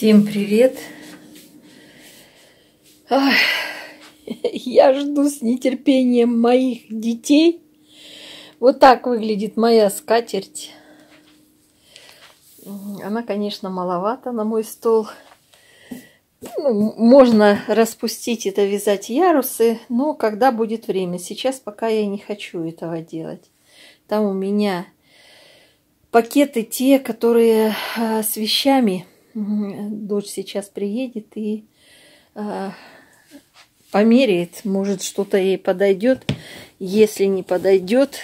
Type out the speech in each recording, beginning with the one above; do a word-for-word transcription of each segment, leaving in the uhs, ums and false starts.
Всем привет! Ах, я жду с нетерпением моих детей. Вот так выглядит моя скатерть. Она, конечно, маловата на мой стол. Ну, можно распустить это, вязать ярусы, но когда будет время. Сейчас пока я не хочу этого делать. Там у меня пакеты те, которые э, с вещами. Дочь сейчас приедет и э, померяет. Может, что-то ей подойдет. Если не подойдет,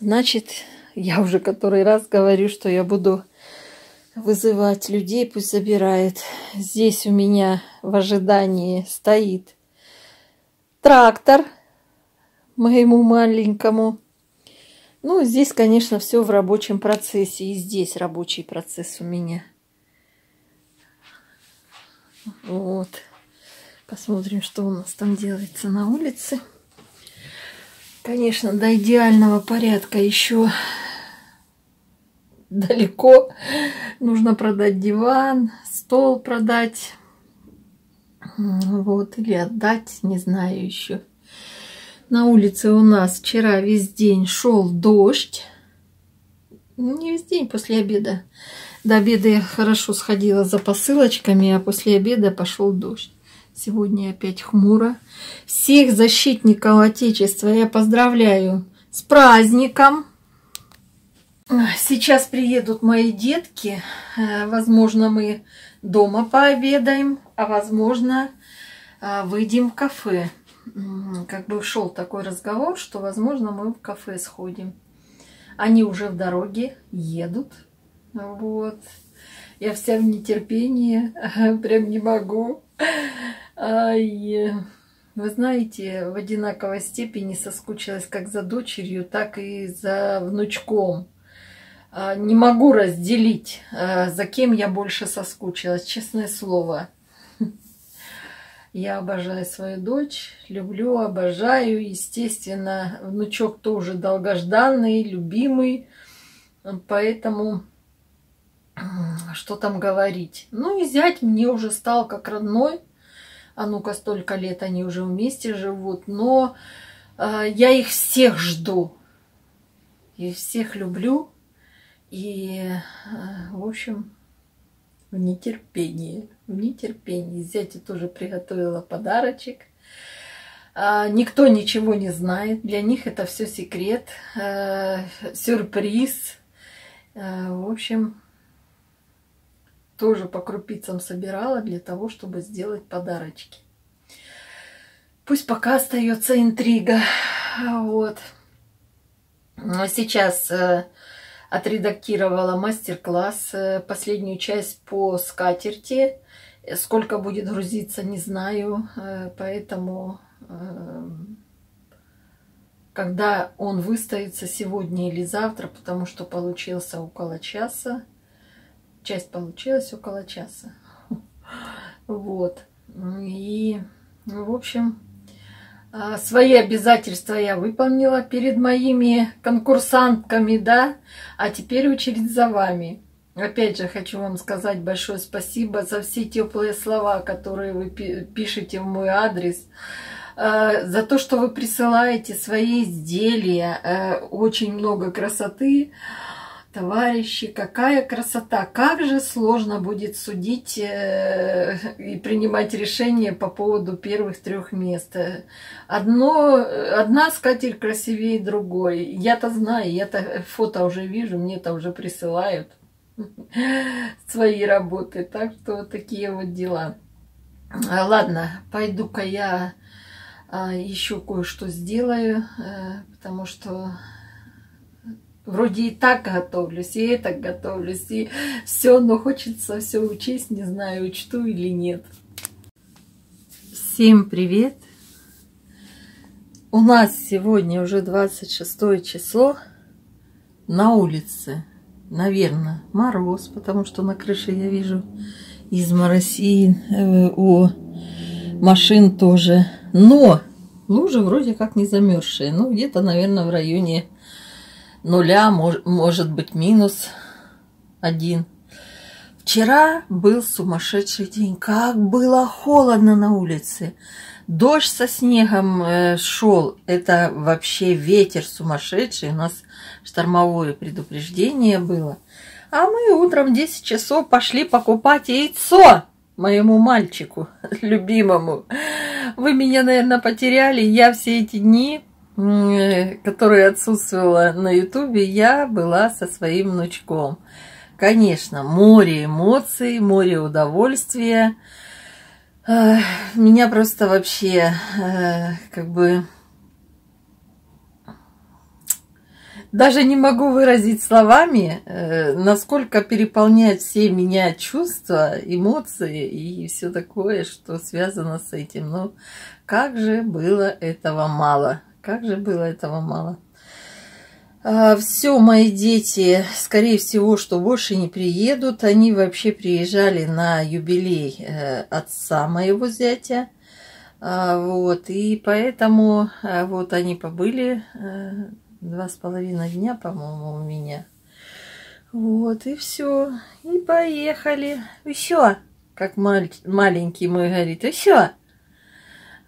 значит, я уже который раз говорю, что я буду вызывать людей, пусть забирает. Здесь у меня в ожидании стоит трактор моему маленькому. Ну, здесь, конечно, все в рабочем процессе. И здесь рабочий процесс у меня. Вот. Посмотрим, что у нас там делается на улице. Конечно, до идеального порядка еще далеко. Нужно продать диван, стол продать. Вот. Или отдать, не знаю еще. На улице у нас вчера весь день шел дождь. Не весь день, после обеда. До обеда я хорошо сходила за посылочками, а после обеда пошел дождь. Сегодня опять хмуро. Всех защитников Отечества я поздравляю с праздником. Сейчас приедут мои детки. Возможно, мы дома пообедаем, а возможно, выйдем в кафе. Как бы шел такой разговор, что, возможно, мы в кафе сходим. Они уже в дороге едут. Вот. Я вся в нетерпении. Прям не могу. Ай. Вы знаете, в одинаковой степени соскучилась как за дочерью, так и за внучком. Не могу разделить, за кем я больше соскучилась, честное слово. Я обожаю свою дочь, люблю, обожаю. Естественно, внучок тоже долгожданный, любимый. Поэтому что там говорить. Ну и зять мне уже стал как родной. А ну-ка, столько лет они уже вместе живут. Но э, я их всех жду. И всех люблю. И, э, в общем, в нетерпении. В нетерпении. Зятю тоже приготовила подарочек. А, никто ничего не знает. Для них это все секрет. Э, сюрприз. Э, в общем... Тоже по крупицам собирала для того, чтобы сделать подарочки. Пусть пока остается интрига. Вот. Сейчас э, отредактировала мастер-класс. Э, последнюю часть по скатерти. Сколько будет грузиться, не знаю. Э, поэтому, э, когда он выставится сегодня или завтра, потому что получился около часа. Часть получилась около часа. Вот. И, в общем, свои обязательства я выполнила перед моими конкурсантками, да. А теперь очередь за вами. Опять же, хочу вам сказать большое спасибо за все теплые слова, которые вы пишете в мой адрес. За то, что вы присылаете свои изделия. Очень много красоты. Товарищи, какая красота! Как же сложно будет судить и принимать решения по поводу первых трех мест. Одно, одна скатерть красивее другой. Я-то знаю, я-то фото уже вижу, мне-то уже присылают свои работы. Так что такие вот дела. Ладно, пойду-ка я еще кое-что сделаю, потому что... Вроде и так готовлюсь, и так готовлюсь, и все, но хочется все учесть, не знаю, учту или нет. Всем привет! У нас сегодня уже двадцать шестое число. На улице, наверное, мороз, потому что на крыше я вижу изморозь и у машин тоже. Но лужи вроде как не замерзшие, ну где-то, наверное, в районе... нуля, может быть, минус один. Вчера был сумасшедший день. Как было холодно на улице. Дождь со снегом э, шел. Это вообще ветер сумасшедший. У нас штормовое предупреждение было. А мы утром в десять часов пошли покупать яйцо моему мальчику любимому. Вы меня, наверное, потеряли. Я все эти дни, которые отсутствовала на ютубе, я была со своим внучком. Конечно, море эмоций, море удовольствия. Меня просто вообще как бы... Даже не могу выразить словами, насколько переполняют все меня чувства, эмоции и все такое, что связано с этим. Ну, как же было этого мало? Как же было этого мало? Все, мои дети, скорее всего, что больше не приедут. Они вообще приезжали на юбилей отца моего зятя. Вот, и поэтому вот они побыли... Два с половиной дня, по-моему, у меня. Вот, и все. И поехали. Еще, как маль... маленький мой говорит, еще.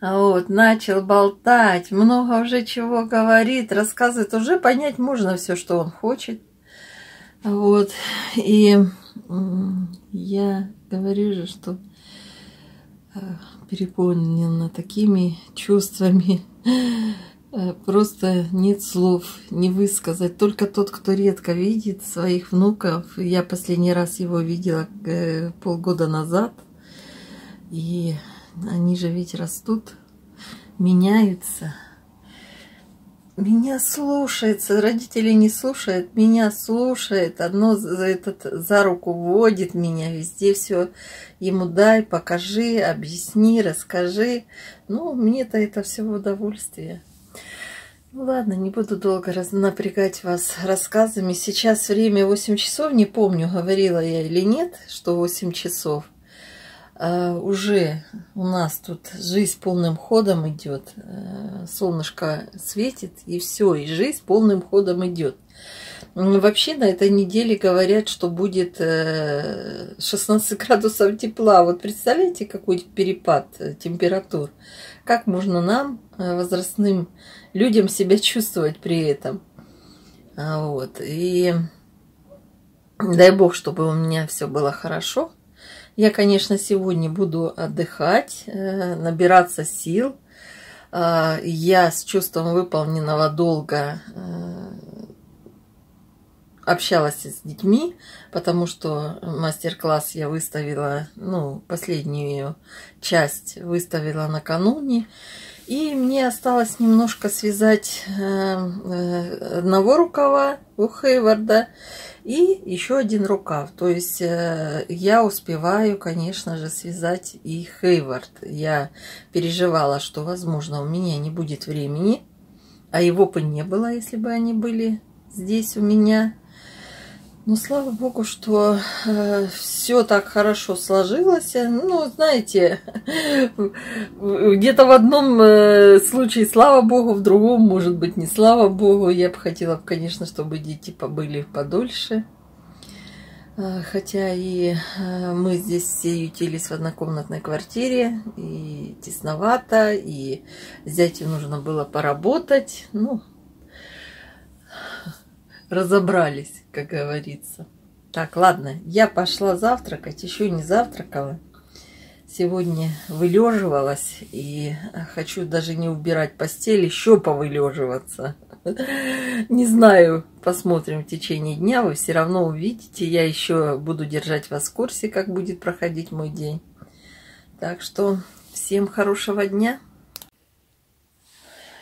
Вот, начал болтать, много уже чего говорит, рассказывает. Уже понять можно все, что он хочет. Вот, и я говорю же, что переполнена такими чувствами. Просто нет слов, не высказать. Только тот, кто редко видит своих внуков. Я последний раз его видела полгода назад. И они же ведь растут, меняются. Меня слушается, родители не слушают, меня слушает. Одно за, этот, за руку водит меня везде, все ему дай, покажи, объясни, расскажи. Ну, мне-то это все в удовольствие. Ладно, не буду долго напрягать вас рассказами. Сейчас время восемь часов, не помню, говорила я или нет, что восемь часов. А, уже у нас тут жизнь полным ходом идет. А, солнышко светит, и все, и жизнь полным ходом идет. Вообще на этой неделе говорят, что будет шестнадцать градусов тепла. Вот представляете, какой перепад температур? Как можно нам, возрастным людям, себя чувствовать при этом? Вот. И дай бог, чтобы у меня все было хорошо. Я, конечно, сегодня буду отдыхать, набираться сил. Я с чувством выполненного долга общалась с детьми, потому что мастер-класс я выставила, ну, последнюю часть выставила накануне. И мне осталось немножко связать одного рукава у Хейварда и еще один рукав. То есть я успеваю, конечно же, связать и Хейвард. Я переживала, что, возможно, у меня не будет времени, а его бы не было, если бы они были здесь у меня. Ну, слава богу, что э, все так хорошо сложилось. Ну, знаете, где-то в одном э, случае слава богу, в другом, может быть, не слава богу. Я бы хотела, конечно, чтобы дети побыли подольше. Э, хотя и э, мы здесь все ютились в однокомнатной квартире. И тесновато, и зятю нужно было поработать. Ну, разобрались, как говорится. Так, ладно, я пошла завтракать, еще не завтракала. Сегодня вылеживалась и хочу даже не убирать постель, еще повылеживаться. Не знаю, посмотрим в течение дня, вы все равно увидите. Я еще буду держать вас в курсе, как будет проходить мой день. Так что всем хорошего дня.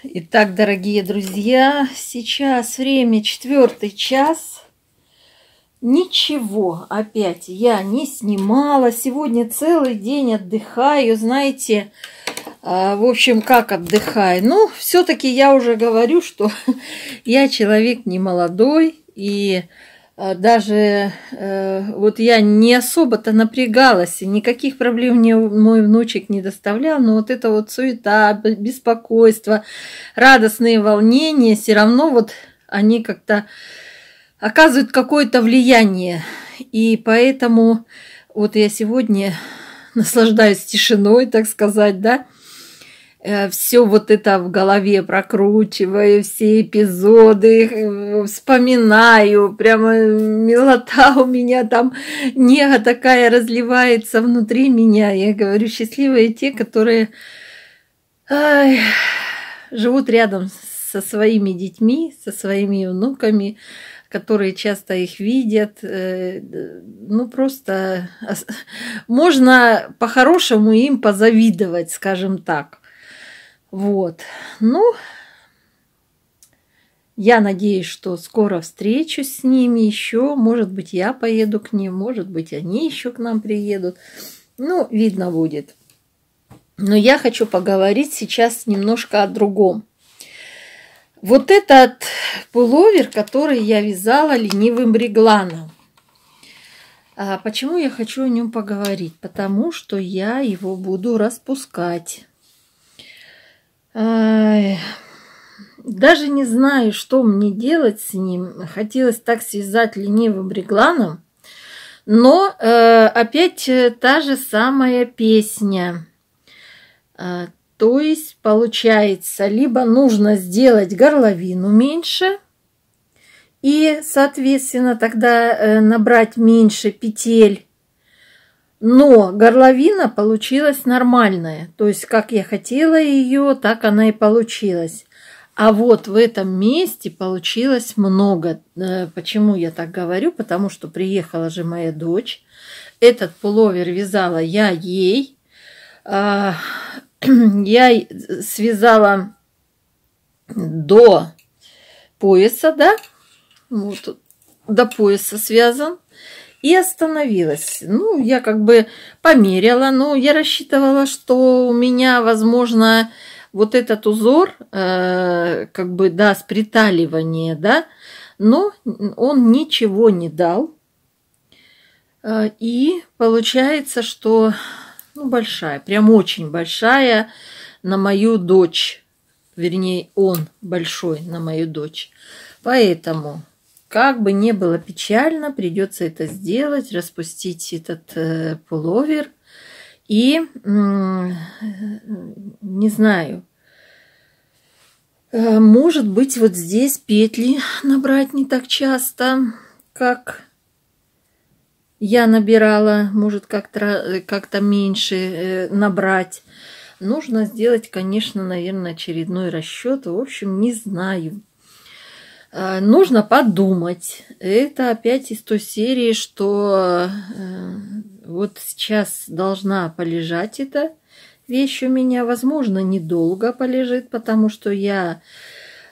Итак, дорогие друзья, сейчас время четвертый час. Ничего, опять я не снимала. Сегодня целый день отдыхаю, знаете, в общем, как отдыхаю. Ну, все-таки я уже говорю, что я человек не молодой, и даже вот я не особо-то напрягалась, никаких проблем мне мой внучек не доставлял, но вот это вот суета, беспокойство, радостные волнения, все равно вот они как-то оказывают какое-то влияние. И поэтому вот я сегодня наслаждаюсь тишиной, так сказать, да. Все вот это в голове прокручиваю, все эпизоды вспоминаю. Прямо милота у меня там, нега такая разливается внутри меня. Я говорю, счастливые те, которые ай, живут рядом со своими детьми, со своими внуками, которые часто их видят. Ну, просто можно по-хорошему им позавидовать, скажем так. Вот, ну, я надеюсь, что скоро встречусь с ними еще. Может быть, я поеду к ним, может быть, они еще к нам приедут. Ну, видно будет. Но я хочу поговорить сейчас немножко о другом. Вот этот пуловер, который я вязала ленивым регланом. А почему я хочу о нем поговорить? Потому что я его буду распускать. Даже не знаю, что мне делать с ним. Хотелось так связать ленивым регланом, но э, опять та же самая песня. Э, то есть получается, либо нужно сделать горловину меньше и, соответственно, тогда э, набрать меньше петель. Но горловина получилась нормальная. То есть, как я хотела ее, так она и получилась. А вот в этом месте получилось много. Почему я так говорю? Потому что приехала же моя дочь. Этот пуловер вязала я ей. Я связала до пояса, да? Вот, до пояса связан. И остановилась. Ну, я как бы померила, но я рассчитывала, что у меня, возможно, вот этот узор, э, как бы, даст приталивание, да, но он ничего не дал. Э, и получается, что, ну, большая, прям очень большая на мою дочь. Вернее, он большой на мою дочь. Поэтому... Как бы не было печально, придется это сделать, распустить этот э, пуловер. И э, не знаю, э, может быть, вот здесь петли набрать не так часто, как я набирала, может как-то как-то меньше э, набрать. Нужно сделать, конечно, наверное, очередной расчет. В общем, не знаю. Нужно подумать. Это опять из той серии, что вот сейчас должна полежать эта вещь у меня. Возможно, недолго полежит, потому что я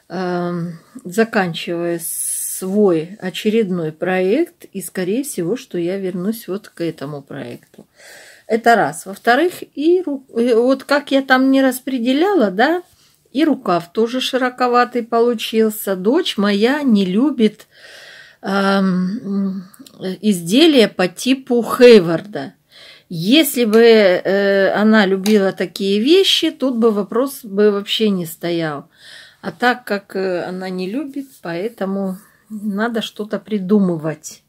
заканчиваю свой очередной проект. И, скорее всего, что я вернусь вот к этому проекту. Это раз. Во-вторых, и вот как я там не распределяла, да, и рукав тоже широковатый получился. Дочь моя не любит э, изделия по типу Хейварда. Если бы э, она любила такие вещи, тут бы вопрос бы вообще не стоял. А так как она не любит, поэтому надо что-то придумывать.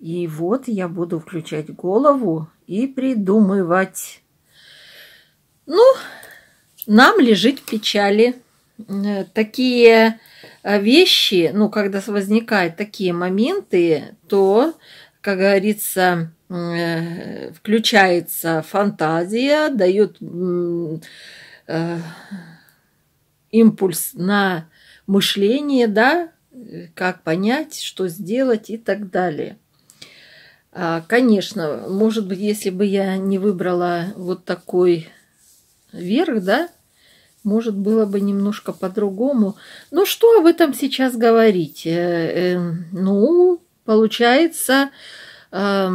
И вот я буду включать голову и придумывать. Ну... Нам лежит в печали. Такие вещи, ну, когда возникают такие моменты, то, как говорится, включается фантазия, дает импульс на мышление, да, как понять, что сделать и так далее. Конечно, может быть, если бы я не выбрала вот такой вверх, да, может, было бы немножко по-другому. Ну, что об этом сейчас говорить? Э, э, ну, получается, э,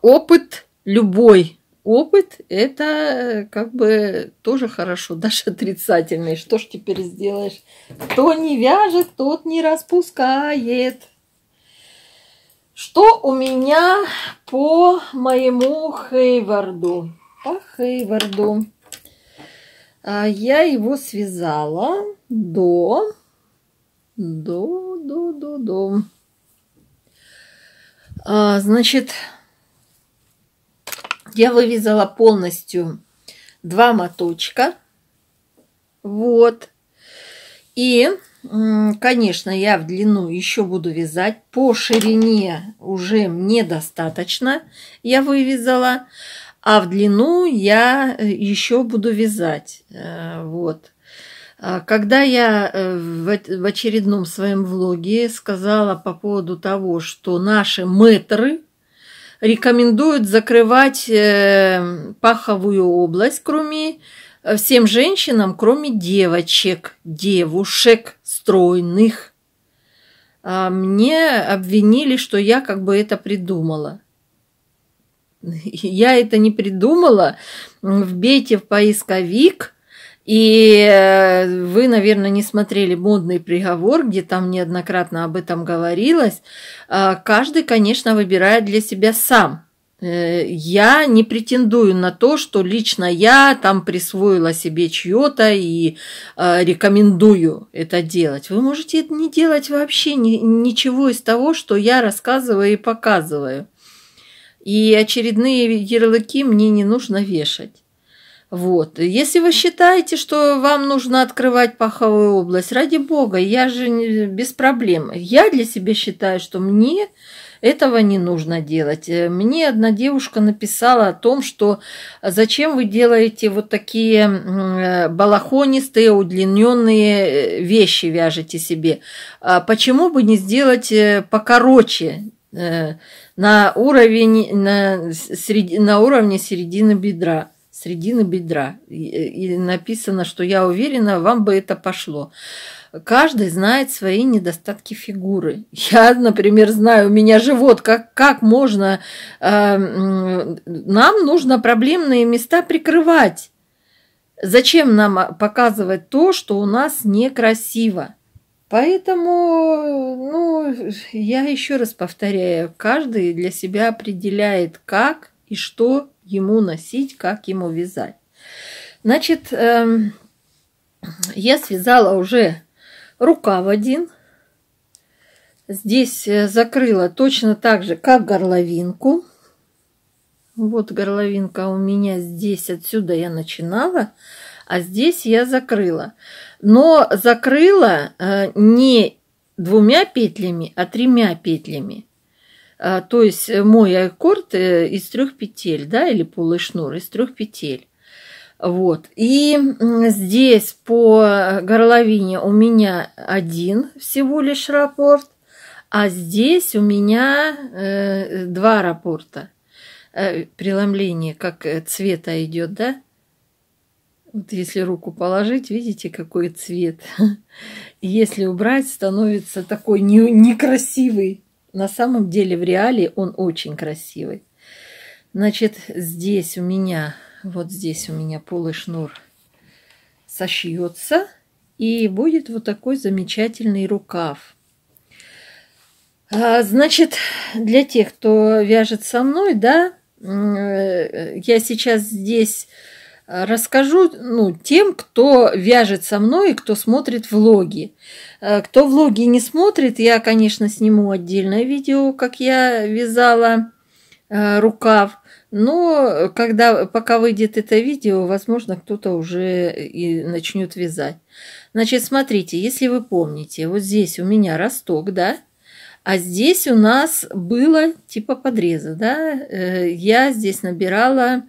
опыт, любой опыт, это как бы тоже хорошо, даже отрицательный. Что ж теперь сделаешь? Кто не вяжет, тот не распускает. Что у меня по моему Хейварду? По Хейварду я его связала до до до до до Значит, я вывязала полностью два моточка. Вот. И, конечно, я в длину еще буду вязать. По ширине уже мне достаточно. Я вывязала. А в длину я еще буду вязать. Вот. Когда я в очередном своем влоге сказала по поводу того, что наши мэтры рекомендуют закрывать паховую область, кроме всем женщинам, кроме девочек, девушек стройных, мне обвинили, что я как бы это придумала. Я это не придумала. Вбейте в поисковик. И вы, наверное, не смотрели «Модный приговор», где там неоднократно об этом говорилось. Каждый, конечно, выбирает для себя сам. Я не претендую на то, что лично я там присвоила себе чье-то и рекомендую это делать. Вы можете не делать вообще ничего из того, что я рассказываю и показываю. И очередные ярлыки мне не нужно вешать. Вот. Если вы считаете, что вам нужно открывать паховую область, ради бога, я же не, без проблем. Я для себя считаю, что мне этого не нужно делать. Мне одна девушка написала о том, что зачем вы делаете вот такие балахонистые, удлиненные вещи, вяжете себе. Почему бы не сделать покороче, на, уровень, на, среди, на уровне середины бедра? Середины бедра. И написано, что я уверена, вам бы это пошло. Каждый знает свои недостатки фигуры. Я, например, знаю, у меня живот, как, как можно... Э, нам нужно проблемные места прикрывать. Зачем нам показывать то, что у нас некрасиво? Поэтому, ну, я еще раз повторяю, каждый для себя определяет, как и что ему носить, как ему вязать. Значит, эм, я связала уже рукав один. Здесь закрыла точно так же, как горловинку. Вот горловинка у меня здесь, отсюда я начинала, а здесь я закрыла. Но закрыла э, не двумя петлями, а тремя петлями. То есть мой аккорд из трех петель, да, или полый шнур из трех петель. Вот. И здесь по горловине у меня один всего лишь раппорт, а здесь у меня два раппорта. Преломление, как цвета идет, да? Вот если руку положить, видите, какой цвет. Если убрать, становится такой некрасивый. На самом деле в реале он очень красивый. Значит, здесь у меня, вот здесь у меня полый шнур сошьется. И будет вот такой замечательный рукав. Значит, для тех, кто вяжет со мной, да, я сейчас здесь расскажу, ну, тем, кто вяжет со мной и кто смотрит влоги. Кто влоги не смотрит, я, конечно, сниму отдельное видео, как я вязала э, рукав. Но когда, пока выйдет это видео, возможно, кто-то уже и начнет вязать. Значит, смотрите, если вы помните, вот здесь у меня росток, да? А здесь у нас было типа подреза, да? Э, я здесь набирала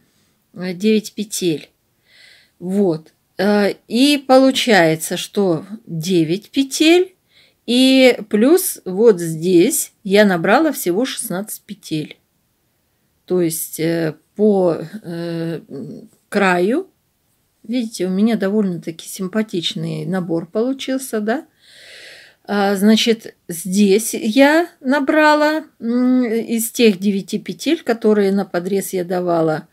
девять петель. Вот. И получается, что девять петель. И плюс вот здесь я набрала всего шестнадцать петель. То есть по краю, видите, у меня довольно-таки симпатичный набор получился, да? Значит, здесь я набрала из тех девяти петель, которые на подрез я давала.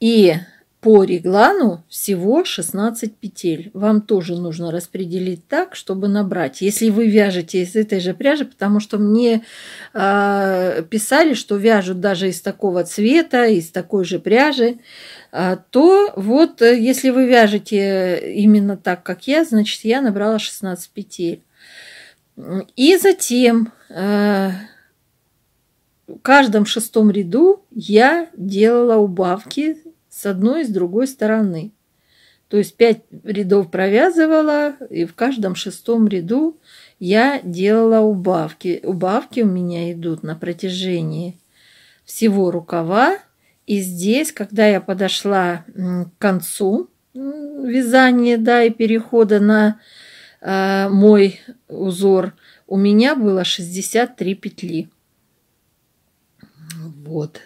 И по реглану всего шестнадцать петель. Вам тоже нужно распределить так, чтобы набрать. Если вы вяжете из этой же пряжи, потому что мне э, писали, что вяжут даже из такого цвета, из такой же пряжи, э, то вот э, если вы вяжете именно так, как я, значит, я набрала шестнадцать петель. И затем... Э, в каждом шестом ряду я делала убавки с одной и с другой стороны. То есть пять рядов провязывала, и в каждом шестом ряду я делала убавки. Убавки у меня идут на протяжении всего рукава. И здесь, когда я подошла к концу вязания, да, и перехода на э, мой узор, у меня было шестьдесят три петли. Вот.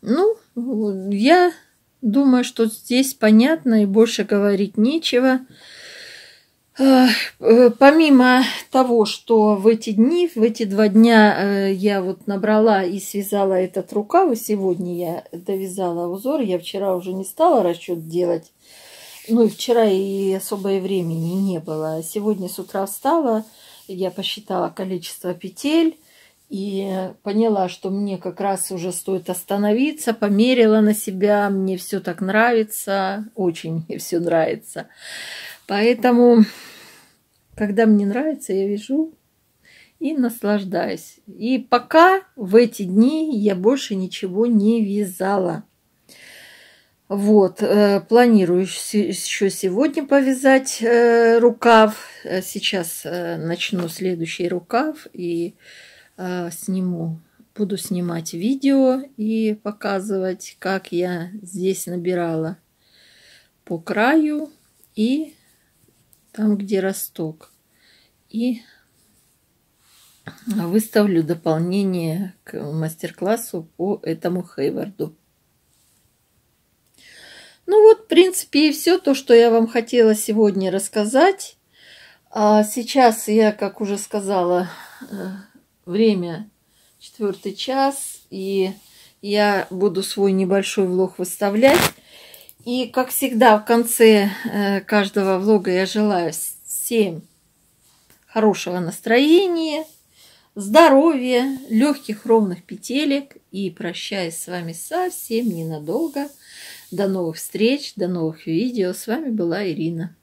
Ну, я думаю, что здесь понятно и больше говорить нечего. Помимо того, что в эти дни, в эти два дня я вот набрала и связала этот рукав, и сегодня я довязала узор, я вчера уже не стала расчет делать, ну и вчера и особое времени не было. Сегодня с утра встала, я посчитала количество петель и поняла, что мне как раз уже стоит остановиться, померила на себя, мне все так нравится, очень мне все нравится. Поэтому, когда мне нравится, я вяжу и наслаждаюсь. И пока в эти дни я больше ничего не вязала. Вот, планирую еще сегодня повязать рукав. Сейчас начну следующий рукав и сниму. Буду снимать видео и показывать, как я здесь набирала по краю и там, где росток, и выставлю дополнение к мастер-классу по этому хейварду. Ну вот, в принципе, и все то, что я вам хотела сегодня рассказать. А сейчас я, как уже сказала, время четвертый час, и я буду свой небольшой влог выставлять. И, как всегда, в конце каждого влога я желаю всем хорошего настроения, здоровья, легких ровных петелек. И прощаюсь с вами совсем ненадолго. До новых встреч, до новых видео. С вами была Ирина.